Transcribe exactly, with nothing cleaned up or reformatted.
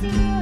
see you.